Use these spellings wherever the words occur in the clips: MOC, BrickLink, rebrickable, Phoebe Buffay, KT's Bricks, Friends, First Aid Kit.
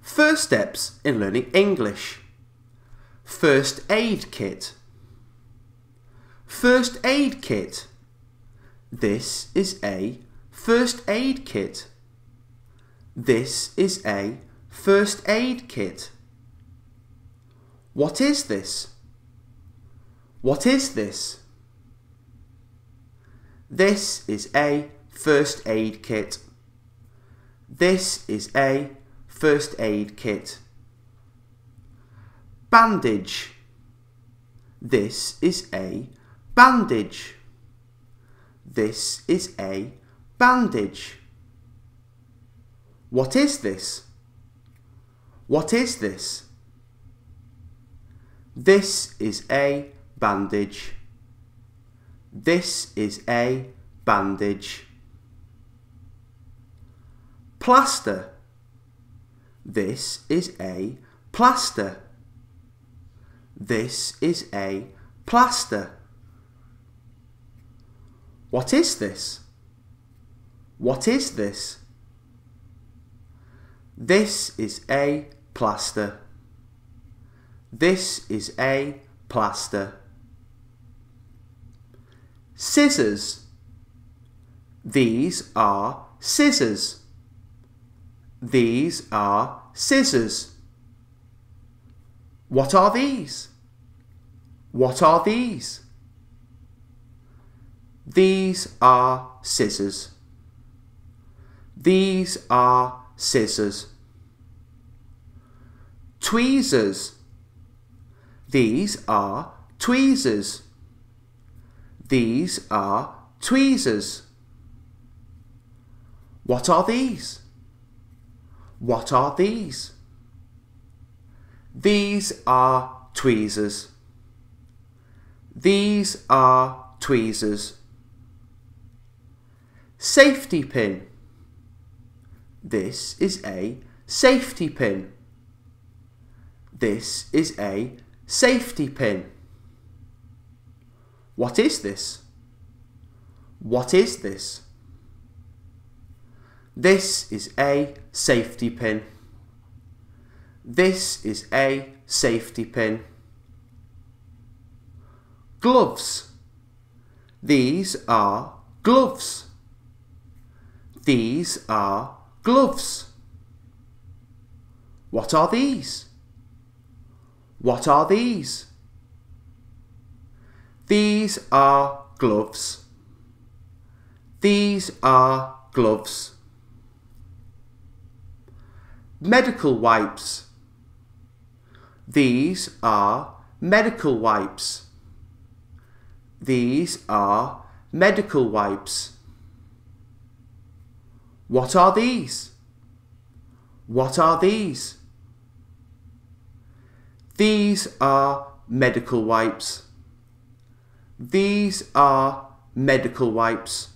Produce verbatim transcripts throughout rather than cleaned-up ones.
First steps in learning English. First aid kit. First aid kit. This is a first aid kit. This is a first aid kit. What is this? What is this? This is a first aid kit. This is a first aid kit. Bandage. This is a bandage. This is a bandage. What is this? What is this? This is a bandage. This is a bandage. Plaster. This is a plaster. This is a plaster. What is this? What is this? This is a plaster. This is a plaster. Scissors. These are scissors. These are scissors. What are these? What are these? These are scissors. These are scissors. Tweezers. These are tweezers. These are tweezers. What are these? What are these? These are tweezers. These are tweezers. Safety pin. This is a safety pin. This is a safety pin. What is this? What is this? This is a safety pin. This is a safety pin. Gloves. These are gloves. These are gloves. What are these? What are these? These are gloves. These are gloves. Medical wipes. These are medical wipes. These are medical wipes. What are these? What are these? These are medical wipes. These are medical wipes.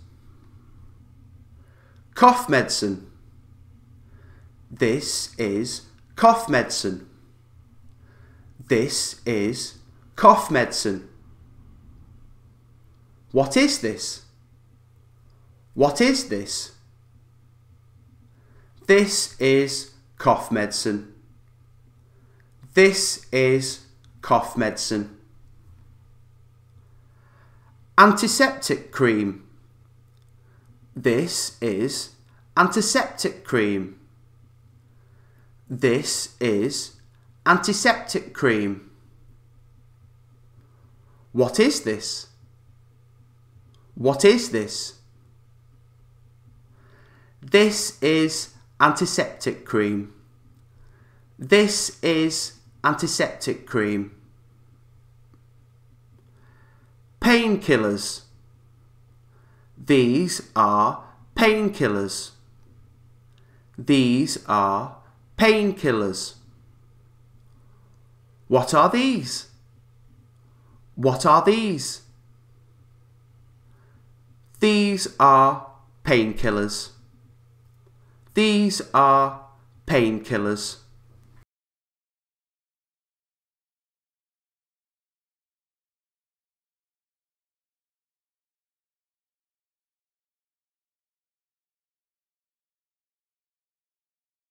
Cough medicine. This is cough medicine. This is cough medicine. What is this? What is this? This is cough medicine. This is cough medicine. Antiseptic cream. This is antiseptic cream. This is antiseptic cream. What is this? What is this? This is antiseptic cream. This is antiseptic cream. Painkillers. These are painkillers. These are painkillers. What are these? What are these? These are painkillers. These are painkillers.